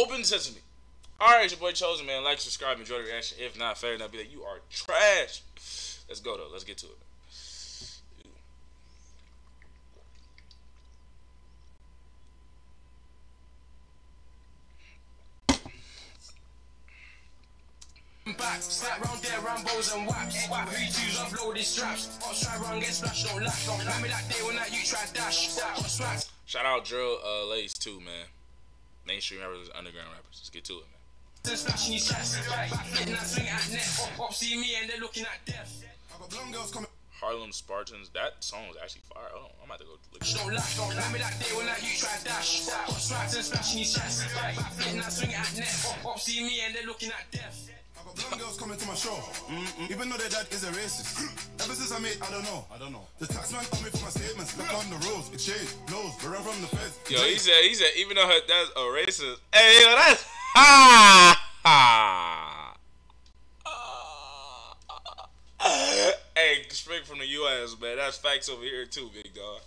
Open sesame. Alright, your boy Chosen, man. Like, subscribe, enjoy the reaction. If not, fair enough, be like, you are trash. Let's go, though. Let's get to it. Slap round their Rambos and whaps. V2s uploaded straps. Try round, get splashed, don't laugh. Don't let me like day when that you try dash. Shout out Drill Lace too, man. Mainstream rappers, underground rappers. Let's get to it, man. Splashing these straps, backflipping that swing at net. Pop see me and they're looking at death. I've got blonde girls coming. Harlem Spartans, that song was actually fire. Oh, I'm about to go look. Don't laugh, don't let me that day when that you try dash. Got straps and splashing these straps, backflipping that swing at net. Pop see me and they're looking at death. Blonde girls coming to my show, even though their dad is a racist. Ever since I made, I don't know. The taxman told me for my statements. Look on the roads, it changed, blows, we run from the feds. Yo, he said, even though her dad's a racist. Hey, yo, that's hey, straight from the U.S., man. That's facts over here too, big dog.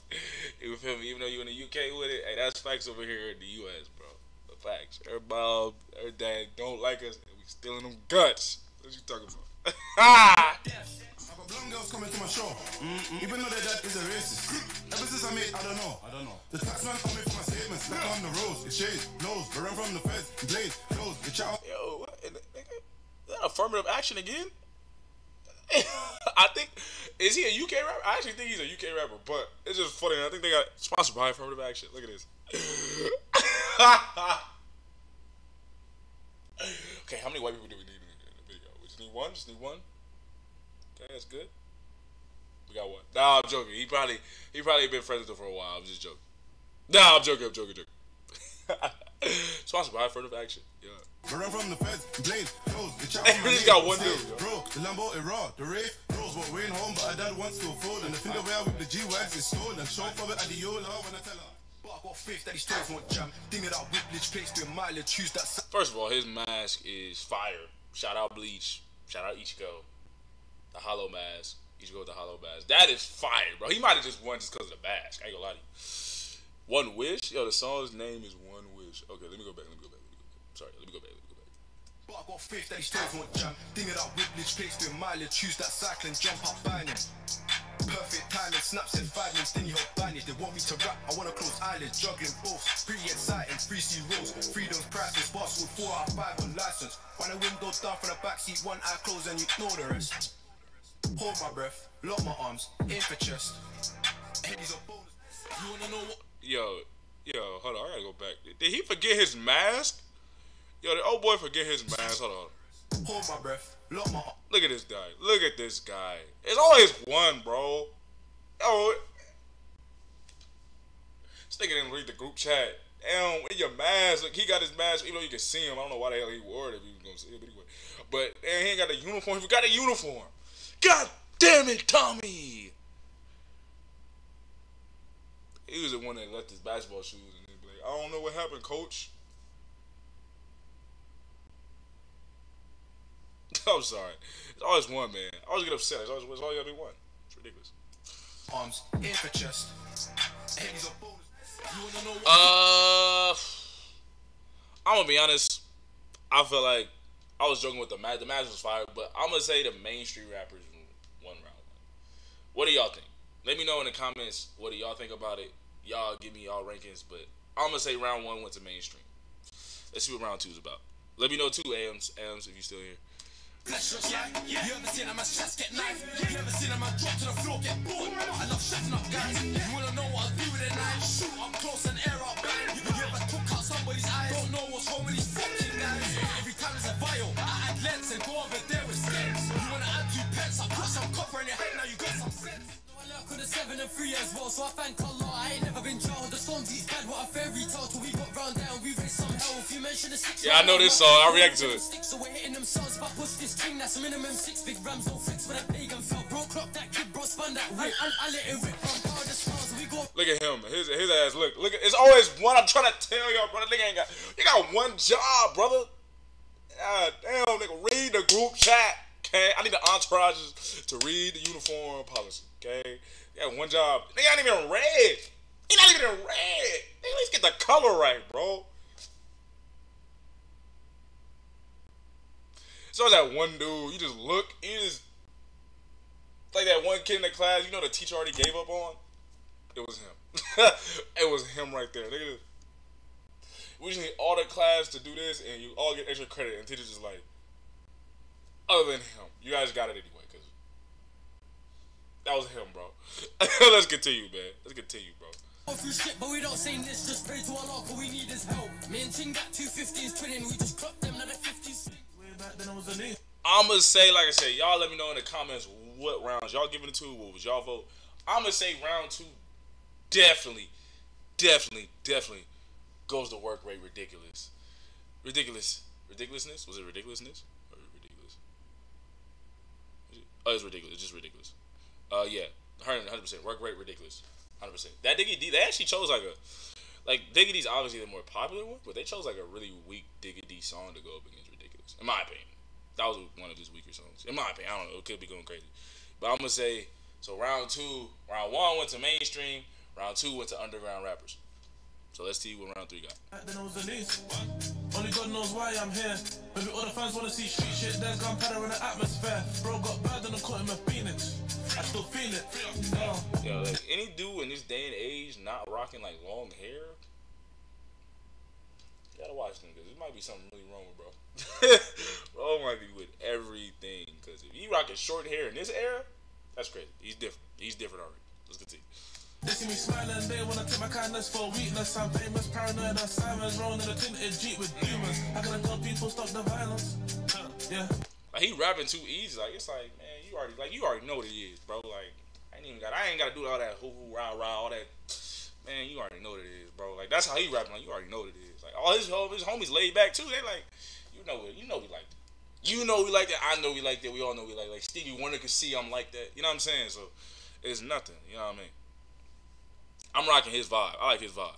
You feel me? Even though you in the U.K. with it, hey, that's facts over here in the U.S., bro. The facts. Her mom, her dad don't like us. Stealing them guts. What you talking about? Ha! I've got blonde girls coming to my show. Even though their dad is a racist. Ever since I made, I don't know. The taxman told me for my statements. Look on the roads, it shades, blows, we run from the feds, blades, blows, the child. Yo, what in the, nigga? Is that affirmative action again? I think, is he a UK rapper? I actually think he's a UK rapper, but it's just funny. I think they got sponsored by affirmative action. Look at this. Okay, how many white people do we need in the video? We just need one? Just need one? Okay, that's good. We got one. Nah, I'm joking. He probably been friends with them for a while. I'm just joking. Nah, I'm joking. Sponsored by affirmative action. Yeah. We run from the feds, blades, clothes, the child. He just got one dude. Bro, the Lambo is raw, the rave rolls, but we ain't home, but her dad wants to afford. And the finger where with the G-Wags is stolen. Show for it at the Yola when I tell her. First of all, his mask is fire. Shout out Bleach. Shout out Ichigo. The hollow mask. Ichigo with the hollow mask. That is fire, bro. He might have just won just because of the mask. I ain't gonna lie to you. One Wish? Yo, the song's name is One Wish. Okay, let me go back. Sorry, let me go back. But I got faith that he still won't jump. Ding it up with Bleach place doing mileage. Choose that cycling, jump up binding. Perfect timing, snaps and 5 minutes, then you help bandage. They want me to rap, I wanna close eyelids, juggling both. Pretty exciting, 3C rolls, freedom's priceless, basketball 4 out of 5 on license. When the window's down from the backseat, 1 eye closed and you ignore the rest. Hold my breath, lock my arms, aim for chest. He's a bonus. You wanna know what? Yo, hold on, I gotta go back. Did he forget his mask? Yo, the old boy forget his mask, hold on. Hold my breath. Look at this guy. It's always one, bro. Oh, this nigga didn't read the group chat. Damn, in your mask. Look, he got his mask, even though you can see him. I don't know why the hell he wore it if he was gonna see it, but anyway. But damn, he ain't got a uniform. He forgot a uniform. God damn it, Tommy. He was the one that left his basketball shoes and he'd be like, I don't know what happened, coach. I'm sorry. It's always one, man. I always get upset. It's always gotta be one. It's ridiculous. Arms, air for chest. He's a bonus. You wanna know what? I'm gonna be honest. I feel like I was joking with the match. The match was fire, but I'm gonna say the mainstream rappers won round one. What do y'all think? Let me know in the comments. What do y'all think about it? Y'all give me y'all rankings, but I'm gonna say round one went to mainstream. Let's see what round two is about. Let me know too, AMs, if you're still here. Yeah. You ever seen how my chest get knife? You ever seen how my drop to the floor get bored? I love shutting up guys. You wanna know what I do with a knife? Shoot up close and air out bad. You ever took out somebody's eyes? Don't know what's wrong with these fucking knives. Every time it's a vial, I add lens and go over there with stems. You wanna add 2 pence, I put some copper in your head, now you got some sense. I lurk with a 7 and 3 as well, so I thank Allah I ain't never been jailed. The storms he's bad, what a fairy tale till we got round down, we raised some hell. If you mention the 6, yeah, I know this song, I react to it. So we're hitting themselves, but push this king, that's minimum 6 big rams, no fix for that pagan fell. Bro, clock that kid, bro, spun that whip. I let it rip from power the scars, we go. Look at him, his ass, look, it's always one. I'm trying to tell y'all, brother, nigga ain't got, you got one job, brother. God damn, nigga, read the group chat. Okay, I need the entourages to read the uniform policy. Okay, yeah, one job. They ain't even red. They not even red. They at least get the color right, bro. It's always that one dude. You just look. You just like that one kid in the class. You know the teacher already gave up on. It was him. It was him right there. Nigga, we just need all the class to do this, and you all get extra credit. And teacher's just like, other than him, you guys got it anyway, cause that was him, bro. Let's continue, man. Let's continue, bro. Through shit, but we don't say this, just pray to Allah, but we need his help. Me and Ting got 250s twinning, we just dropped them another 50s. I'ma say, like I said, y'all let me know in the comments what rounds y'all giving it to, what was y'all vote. I'ma say round two definitely goes to work rate ridiculous. Ridiculousness? Was it ridiculousness? Or ridiculous? Oh, it's ridiculous. It's just ridiculous. Yeah. 100%. Work rate ridiculous. 100%. That Digga D, they actually chose like a, Digga D's obviously the more popular one, but they chose like a really weak Digga D song to go up against Ridiculous. In my opinion. That was one of his weaker songs. In my opinion. I don't know. It could be going crazy. But I'm going to say, so round two, round one went to mainstream, round two went to underground rappers. So let's see what round three got. Only God knows why I'm here. Maybe all the fans want to see street shit. There's gunpowder in the atmosphere. Bro got bad and I caught him a Phoenix. I still feel it. Yo, like, any dude in this day and age not rocking like long hair, you gotta watch them because there might be something really wrong with bro. Bro might be with everything because if he rocking short hair in this era, that's crazy. He's different. He's different already. Let's continue. They see me smiling, they wanna take my kindness for weakness. I'm famous, paranoid, I'm Simon's rolling in a tinted Jeep with demons. How can I tell people stop the violence? Yeah. Like he rapping too easy. Like it's like, man, you already know what it is, bro. Like I ain't gotta do all that hoo-hoo, rah-rah, all that. Man, you already know what it is, bro. Like that's how he rapping, like you already know what it is. Like all his homies laid back too. They like, you know we like that. You know we like that, I know we like that, we all know we like that. Like Stevie Wonder could see I'm like that. You know what I'm saying? So it's nothing, you know what I mean? I'm rocking his vibe. I like his vibe.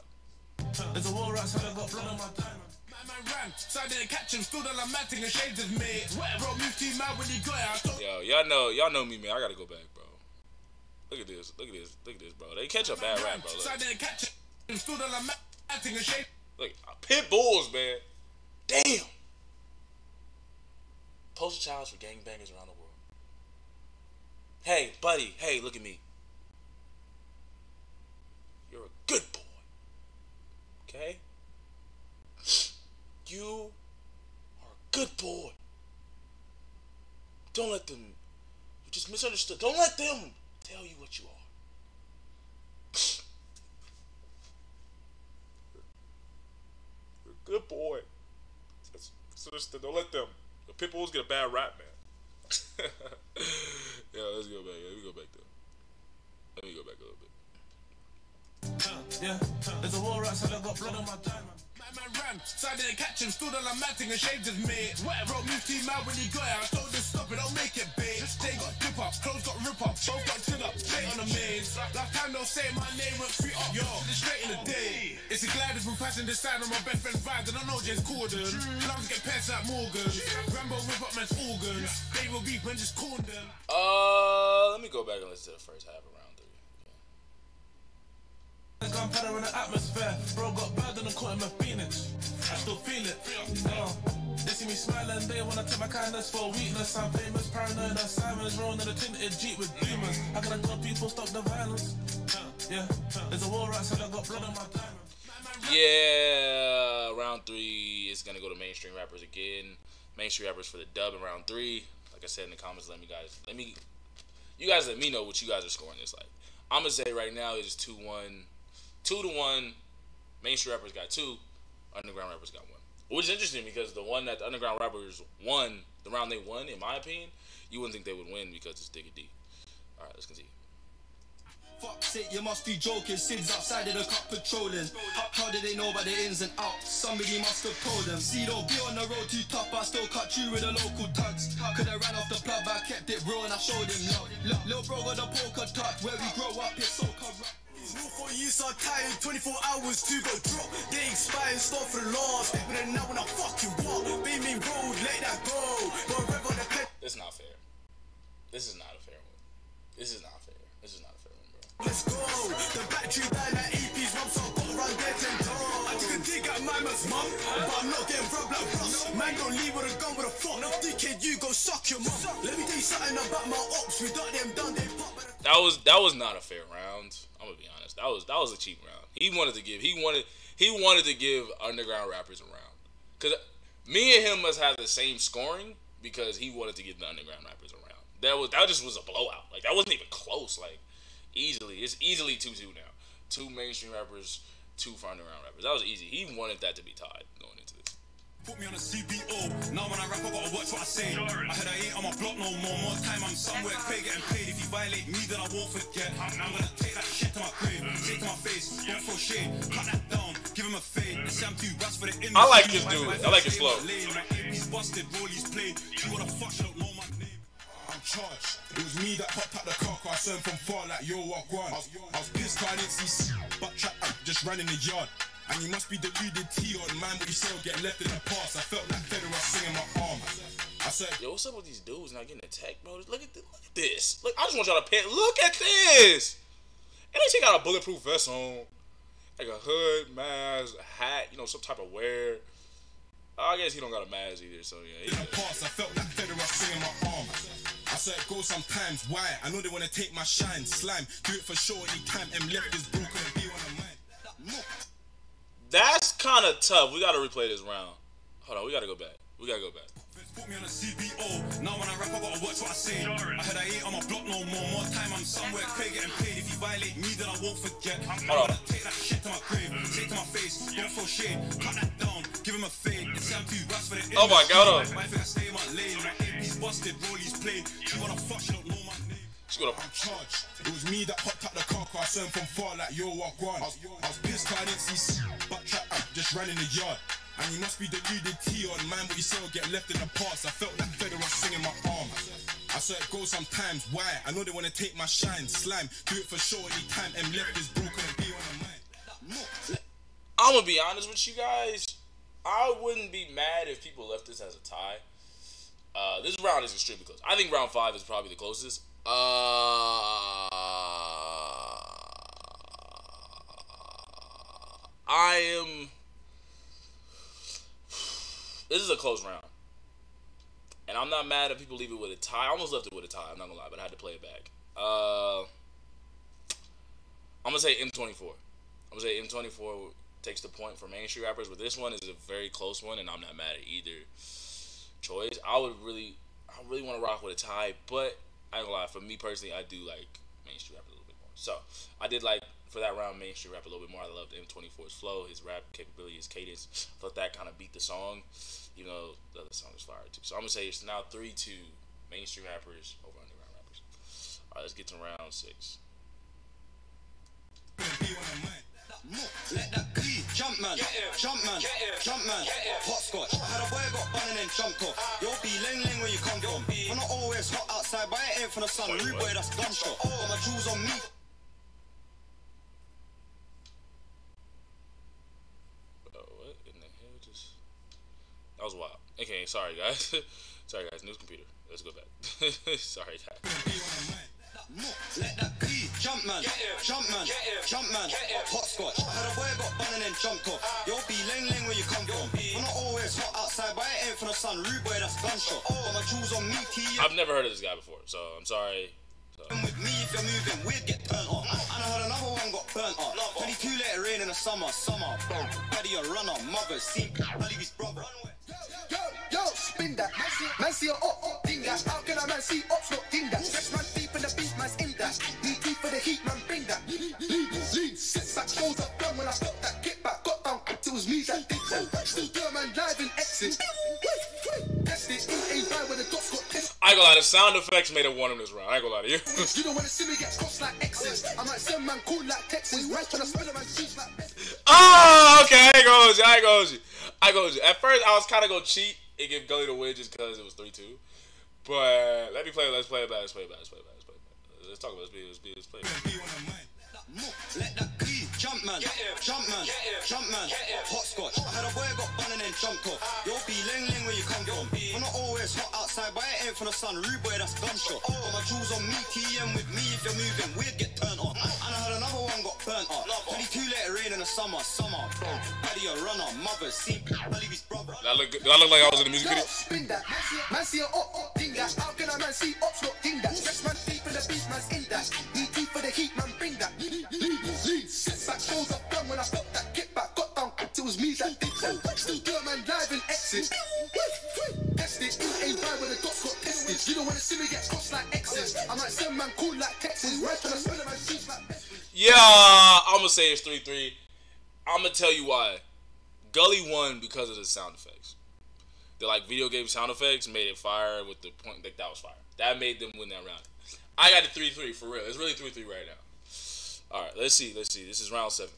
There's a war outside, I got blood on my diamond. My man ran, so I didn't catch him. Still done like matting and shades of me. Bro, moved too mad when he got out. Yo, y'all know me, man. I gotta go back, bro. Look at this, look at this, look at this, bro. They catch a bad rap, bro. Look. So I didn't catch him. Still done like matting and shades. Look, pit bulls, man. Damn. Poster childs for gangbangers around the world. Hey, buddy. Hey, look at me. You're a good boy. Okay? You are a good boy. Don't let them... You just misunderstood. Don't let them tell you what you are. You're a good boy. That's misunderstood. Don't let them. The pit bulls get a bad rap, man. Yeah, let's go back. Let me go back there. Let me go back a little bit. Yeah, there's a war outside, I got blood on my diamond. My man ran, so I didn't catch him. Still done like matting and shades of me. Wet rope moved too mad when he got out. Told him stop it, don't make it big. They got dip up, clothes got rip up. Both got tin up, straight on the maze. Last time they'll say my name went free up. Yo, straight in the day. It's a glad it's been passing the side on my best friend's vibes. And I know James Corden. Lambs get pairs like Morgan. Rambo whip up man's organs. They will beep and just corn them. Let me go back and listen to the first half of round three. Gunpowder in the atmosphere. Bro got bad and I caught him a Phoenix. I still feel it. They see me smiling, they wanna take my kindness for weakness. I'm famous, paranoid, I'm Simon's rolling in a tinted Jeep with demons. How can I tell people stop the violence? Yeah, there's a war outside, I got blood on my diamond. Yeah, round three is gonna go to mainstream rappers again. Mainstream rappers for the dub in round three. Like I said in the comments, you guys let me know what you guys are scoring this like. I'm gonna say right now it is 2-1. 2-1, mainstream rappers got 2, underground rappers got 1. Which is interesting because the one that the underground rappers won, the round they won, in my opinion, you wouldn't think they would win because it's Digga D. All right, let's continue. Fuck's it, you must be joking. Sid's outside of the cup patrolling. How do they know about the ins and outs? Somebody must have told them. See, don't be on the road too tough. I still cut you with the local tugs. Could have ran off the club, I kept it real and I showed him love. Little bro got the poker tuck. Where we grow up, it's so corrupt. Rule for use are tired, 24 hours to go drop. They expire and stop for last. But then now when I fucking walk, beaming road, let that go. That's not fair. This is not a fair one. This is not fair. This is not a fair one, bro. Let's go. The battery died at EP's once I got around dead and I took a dig at my diamonds, mum. But I'm not getting robbed like Russ. Man, don't leave with a gun with a fuck. Dickhead, you go suck your mum. Let me tell you something about my ops. Without them done, they pop. That was not a fair round. I'm gonna be honest. That was a cheap round. He wanted to give underground rappers a round. Cause me and him must have the same scoring because he wanted to give the underground rappers a round. That just was a blowout. Like that wasn't even close. Like easily, it's easily 2-2 now. 2 mainstream rappers, 2 for underground rappers. That was easy. He wanted that to be tied going into this. Put me on a CBO. Now when I rap, I gotta watch what I say. I heard I ain't on my block no more. More time I'm somewhere paid, getting paid. If you violate me, then I won't forget. I'm gonna take that shit to my grave. Take to my face. Don't throw shade. Cut that down. Give him a fade. I'm too rushed for the industry. I like this dude. I like his flow. He's busted. Rollies played. You wanna fuck shit up, know my name. I'm charged. It was me that popped out the car. I saw him from far like yo, walk one. I was pissed. I didn't see. But trap. I just ran in the yard. And you must be deluded, T on man, what you said get left in the past. I felt like Federer singing my arm. I said, yo, what's up with these dudes not getting attacked, bro? Look at this. Like, I just want y'all to pay. Look at this. And they got a bulletproof vest on, like a hood, mask, a hat, you know, some type of wear. I guess he don't got a mask either, so yeah. In the past, I felt like Federer singing my arm. I said go sometimes. Why? I know they want to take my shine, slime. Do it for sure anytime. M left is broken and be on the mind. Look. That's kind of tough. We got to replay this round. Hold on, we got to go back. We got to go back. Put me on a CBO. Now when I rap, I got to watch what I say. I heard I ain't on my block no more. More time I'm somewhere paid, getting paid. If you violate me, then I won't forget. I'm going to take that shit to my grave. Take to my face. Don't throw shade. Cut that down. Give him a fade. It's time to rush for the industry. Oh my God. My thing I stay in my lane. He's busted. Rollies played. You want to fuck shit up, know my name. I'm charged. It was me that popped out the car. I saw him from far like yo, walk one. I was pissed. I didn't see. But trap. I just ran in the yard. And you must be deluded, T on man, what you said get left in the past. I felt like Federer singing my arm. I saw it go sometimes. Why? I know they want to take my shine, slime. Do it for sure anytime. M left is broken and be on the mind. I'm gonna be honest with you guys. I wouldn't be mad if people left this as a tie. This round is extremely close. I think round 5 is probably the closest. This is a close round. And I'm not mad if people leave it with a tie. I almost left it with a tie, I'm not gonna lie, but I had to play it back. I'm gonna say M24. I'm gonna say M24 takes the point for mainstream rappers, but this one is a very close one, and I'm not mad at either choice. I really wanna rock with a tie, but I ain't gonna lie, for me personally, I do like mainstream rap a little bit more. So, I did like, for that round, mainstream rap a little bit more. I loved M24's flow, his rap capability, his cadence. I thought that kind of beat the song, even though the other song was fire too. So, I'm gonna say it's now 3-2 mainstream rappers over underground rappers. Alright, let's get to round 6. Let that be jump man, jump man, jump man, hot scotch. I had a boy got bun and then jumped off. You'll be ling ling where you come from. I'm not always hot outside, but I ain't from the sun. New boy, that's gunshot. Oh, my jewels on me. What in the hell just? That was wild. Okay, sorry guys. Sorry guys, new computer. Let's go back. Sorry guys. Let that be jump man, jump man, jump man, hot scotch. I had a boy got bun and then jumped off. You'll be ling ling where you come from. I'm not always hot outside, but I ain't from the sun. Rude boy, that's gunshot. All my jewels on me. I've never heard of this guy before, so I'm sorry. With me, if you're moving, we'd get burnt up. And I heard another one got burnt up. 22 later rain in the summer, summer. Buddy a runner, mother, see, buddy his brother. Yo, yo, spin that. Man see a up, up, ding that. How can a man see up, not ding that? Stretch man deep in the beat, man's in that. Deep for the heat, man, bring that. Sits back, shows up, done when I stopped that. Get back, got down, it was me that did that. Still there, man, live in exit. Test it, ain't right when the dots got tested. I ain't gonna lie, the sound effects made it one in this round. I ain't gonna lie to you. You don't wanna see me get crossed like X's. I might send man cool like Texas. Right trying to spell my cheeks like Texas. Oh, okay, I ain't gonna hold you. I ain't gonna hold you. At first, I was kinda gonna cheat and give Gully the win just because it was 3-2. But let me play. Let's play it back. Let's talk about this. Let's play it back. Let that be jump man, jump man, jump man, hot scotch. I had a boy got bun and then jumped off. You'll be ling ling where you come from. I'm not always hot outside, but I ain't straight from the sun, rude boy, that's gunshot. Oh, got my jewels on me, TM with me, if you're moving, we'd get turned on. And I had another one got burnt up. 22 later rain in the summer, bro. Paddy a runner, mother, see, Gully's brother. That look like I was in the music video. Spin that, man see a up, ding that. How can a man see up, not ding that? Fresh man feet for the beat, man's in that. ET for the heat, man, bring that. Set back, shows up done when I stopped that kick back. Got down, it was me that did that. Still do a man live and exit. Tested, ain't right when the dots got tested. You don't want to see me get crossed like X's. I might send man cool like Texas. Right when I spell it, man sees like Texas. Yeah, I'm gonna say it's 3-3. I'm gonna tell you why. Gully won because of the sound effects. The like video game sound effects made it fire with the point like that was fire. That made them win that round. I got a 3-3 for real. It's really 3-3 right now. All right, let's see. This is round 7.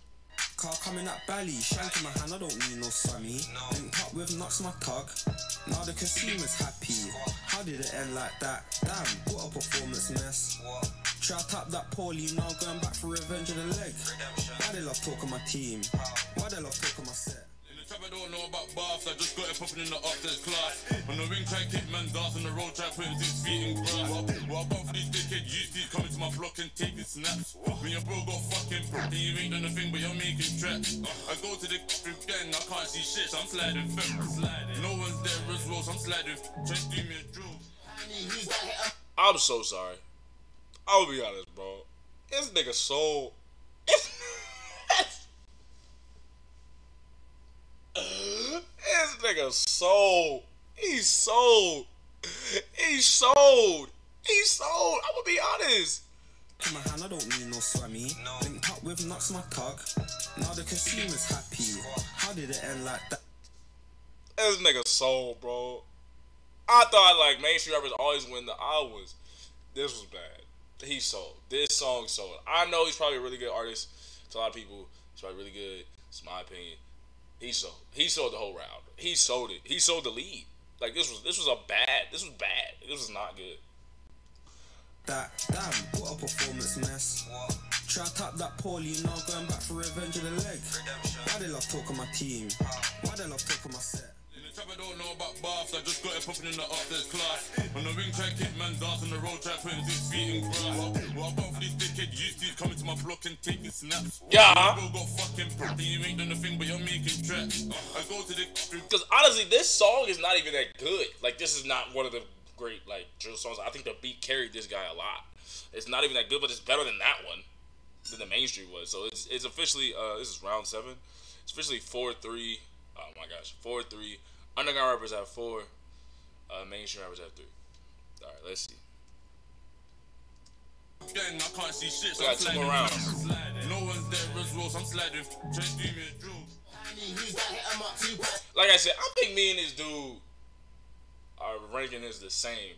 Car coming up Bally, shank in my hand, I don't need no sammy. Linked up with nuts my tug. Now the consumer's happy. How did it end like that? Damn, what a performance mess. Try to tap that poorly, now going back for revenge on the leg. Why they love talking my team? Why they love talking my set? I don't know about baths, I just got it popping in the upstairs class. On the ring try kick man's ass, on the road try putting 6 feet in grass. Well, I bought for these dickhead UCs, coming to my block and taking snaps. When your bro got fucking broke, then you ain't done a thing but you're making tracks. I go to the gang, I can't see shit, so I'm sliding fence. No one's there as well, so I'm sliding. Try to do me a drill. I'm so sorry. I'll be honest, bro. This nigga so... This nigga sold. He sold. He sold. He sold. I'm gonna be honest. In my hand, I don't need no swammy. Linked up with nuts my cock. Now the consumer's happy. How did it end like that? This nigga sold, bro. I thought like mainstream rappers always win the awards. This was bad. He sold. This song sold. I know he's probably a really good artist. To a lot of people, he's probably really good. It's my opinion. He sold. He sold the whole round. He sold it. He sold the lead. Like this was bad. This was not good. That damn, what a performance mess. What? Try to tap that poorly, now going back for revenge of the leg. Why they love talking my team? Why they love talking my set? I don't know about baths, I just got it popping in the upstairs class. On the ring try kick man's ass, on the road try putting 6 feet in grass. Well, I bought for these dickhead UCs, coming to my block and taking snaps. Yeah. Bro got fucking broke, you ain't done a thing but you're making tracks. I go to the... Because honestly, this song is not even that good. Like, this is not one of the great, like, drill songs. I think the beat carried this guy a lot. It's not even that good, but it's better than that one. Than the mainstream was. So it's officially, this is round 7. It's officially 4-3. Oh my gosh, 4-3. Underground rappers have 4, mainstream rappers have 3. All right, let's see. Gang, I can't see shit, so we got 2 more rounds. No one's there as well, so I'm sliding. Try to do me a drill. Like I said, I think me and this dude are ranking this the same,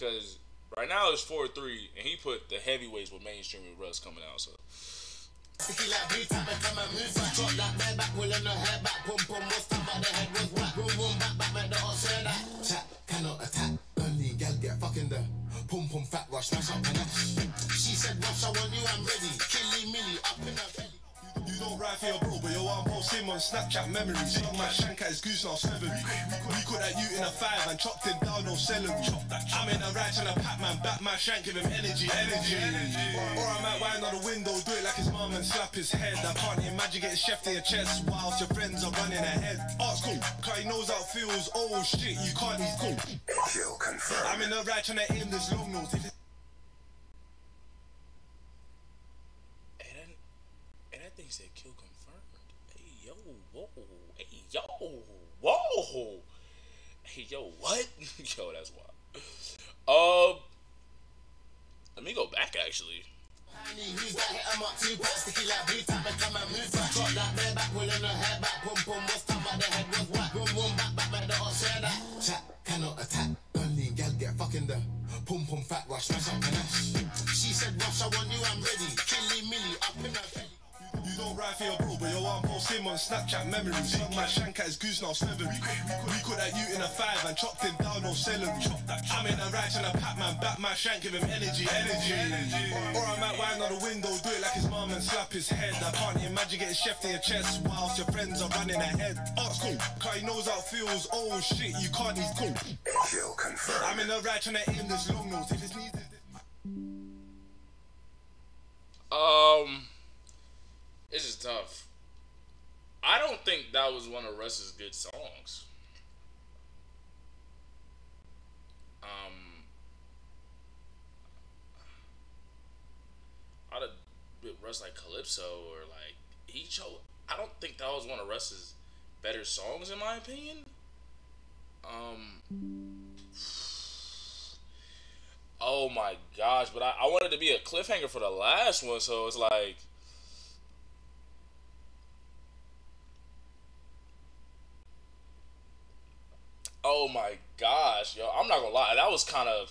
cause right now it's 4-3, and he put the heavyweights with mainstream with Russ coming out, so. You don't ride for your bro, but your one post him on Snapchat memories. Young man Shanka is goose now 7. We got that you in a 5 and chopped him down, no sell him. I'm in a ride trying to pack man, back my Shank, give him energy. Or I might wind on the window, do it like his mum and slap his head. I can't imagine getting chef to your chest whilst your friends are running ahead. Art's cool, cause he knows how it feels. Oh shit, you can't, he's cool. Kill confirmed. I'm in a ride trying to aim this long nose. Said kill confirmed. Hey yo, whoa. Hey yo, whoa. Hey yo, what? Yo, that's wild. Let me go back actually. She said, "Rush, I want you. I'm ready. Killing Millie up in her." You don't ride for your bro, but your one post him on Snapchat. Snapchat memories. Plug my shank at his goose now, seven. We caught that you in a five and chopped him down, no celery. I'm in a right and a pack man, back my shank, give him energy. Or I might wind on the window, do it like his mom and slap his head. I can't imagine getting chef in your chest whilst your friends are running ahead. Oh, cool, cause he knows how it feels. Oh shit, you can't, he's cool. Kill confirmed. I'm in a right trying to aim this long nose if it's needed. This is tough. I don't think that was one of Russ's good songs. I'd have been Russ like Calypso or like he chose. I don't think that was one of Russ's better songs in my opinion. Oh my gosh, but I wanted to be a cliffhanger for the last one, so it's like oh my gosh, yo, I'm not gonna lie, that was kind of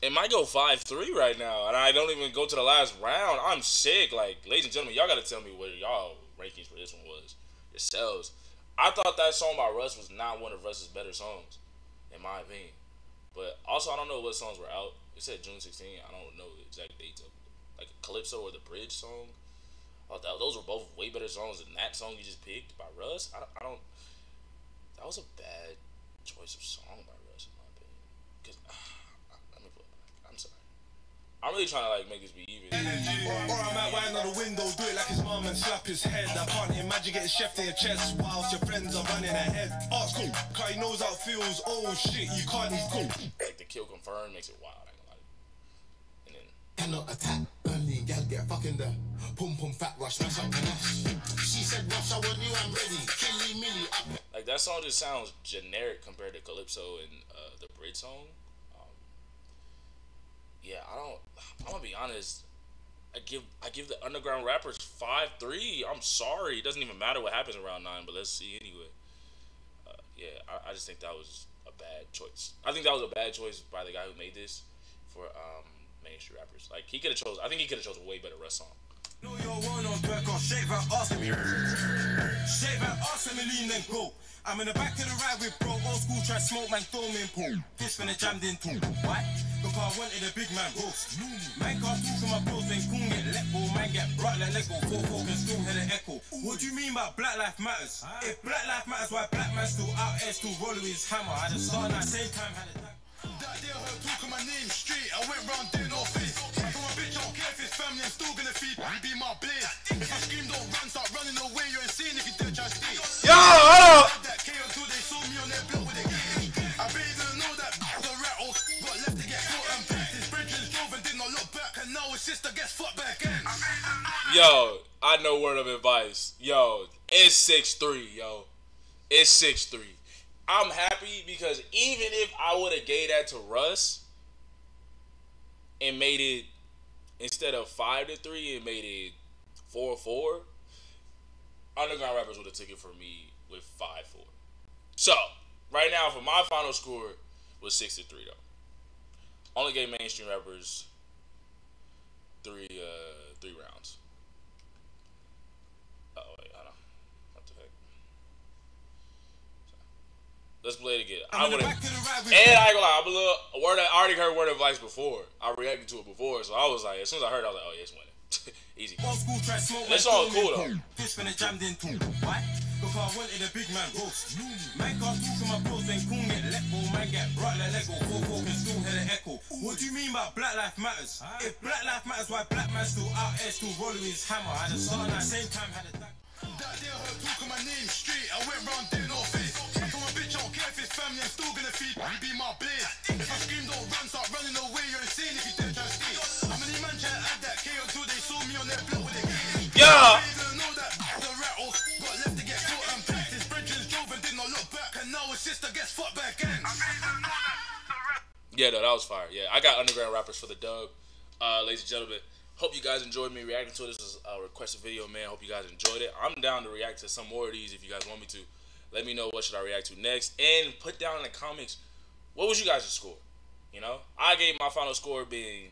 it might go 5-3 right now, and I don't even go to the last round. I'm sick. Like, ladies and gentlemen, y'all gotta tell me what y'all rankings for this one was yourselves. I thought that song by Russ was not one of Russ's better songs, in my opinion. But also, I don't know what songs were out. It said June 16. I don't know the exact dates of it. Like Calypso or the Bridge song. Those were both way better songs than that song you just picked by Russ. I don't. That was a bad choice of song by Russ, in my opinion. Cause. I'm really trying to like make this be even. Or I might wind on the window, do it like his mom and slap his head. I can't imagine getting chef in your chest whilst your friends are running ahead. Oh, it's cool, cause he knows how it feels. Oh shit, you can't, he's cool. Like the kill confirmed makes it wild, I ain't gonna lie. And then cannot attack, early gal get fucking there. Pum pum fat rush, that's up and us. She said rush, I want you, I'm ready. Killy milly up. Like that song just sounds generic compared to Calypso and the Bridge song. Yeah, I'm gonna be honest. I give the underground rappers 5-3. I'm sorry. It doesn't even matter what happens around 9, but let's see anyway. I just think that was a bad choice. I think that was a bad choice by the guy who made this for mainstream rappers. Like he could have chose. I think he could have chose a way better Russ song. No, you're one on back on shave out awesome. Shave out awesome and lean then go. I'm in the back of the ride with bro. Old school try smoke man throw me in pool. This when it jammed in too. What? Look I wanted a big man roast. Man can't do from my bros then cool get let go. Man get brought like Lego. 4-4 can still hear the echo. What do you mean by black life matters? If black life matters, why black man still out here still rolling with his hammer? I just started at the same time had a that deal her talking my name straight. I went round doing all face. Family, I'm still gonna feed be my blade. If I scream, don't run, start running away. You're insane if you dare try to stay. Yo, hold up. That chaos until they saw me on their bill with a game. I really didn't know that the rattle got left to get caught and picked. His bridges drove and did not look back, and now his sister gets fucked back in. Yo, I know word of advice. Yo, it's 6-3. Yo, it's 6-3. I'm happy because even if I would have gave that to Russ and made it. Instead of 5-3, it made it 4-4. Underground rappers would have taken for me with 5-4. So right now, for my final score was 6-3 though. Only gave mainstream rappers three rounds. Oh wait, hold on. What the heck? Let's play it again. I would have, and I ain't gonna lie, I'm a little word. I already heard word of advice before. I reacted to it before, so I was like, as soon as I heard, I was like, oh yeah, it's winning, easy. That's all cool though. This when it jammed in too. Why? Because I wanted a big man roast. Man got through to my bros and cool get let go. Man get brought like Lego. 4-4 can still hear the echo. What do you mean by black life matters? If black life matters, why black man still out here still rolling his hammer? I just saw that same time had a that. That deal her talking my name straight. I went round doing all face. Bitch, I don't care if it's family, I'm still gonna feed me be my blade. If I scream, don't run, start running away, you're insane if you dare try to stay. How many man try to add that K until they saw me on their blow with a game? Yeah! I didn't know that the rattle got left to get caught and picked. His bridges drove and did not look back, and now his sister gets fucked back in. Yeah, no, that was fire. Yeah, I got underground rappers for the dub. Ladies and gentlemen, hope you guys enjoyed me reacting to it. This was a requested video, man. Hope you guys enjoyed it. I'm down to react to some more of these if you guys want me to. Let me know what should I react to next. And put down in the comments, what was you guys' score? You know? I gave my final score being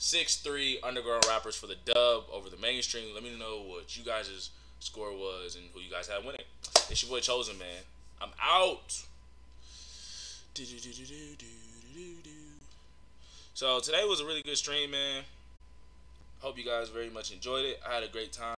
6'3" underground rappers for the dub over the mainstream. Let me know what you guys' score was and who you guys had winning. It's your boy Chosen, man. I'm out. So today was a really good stream, man. Hope you guys very much enjoyed it. I had a great time.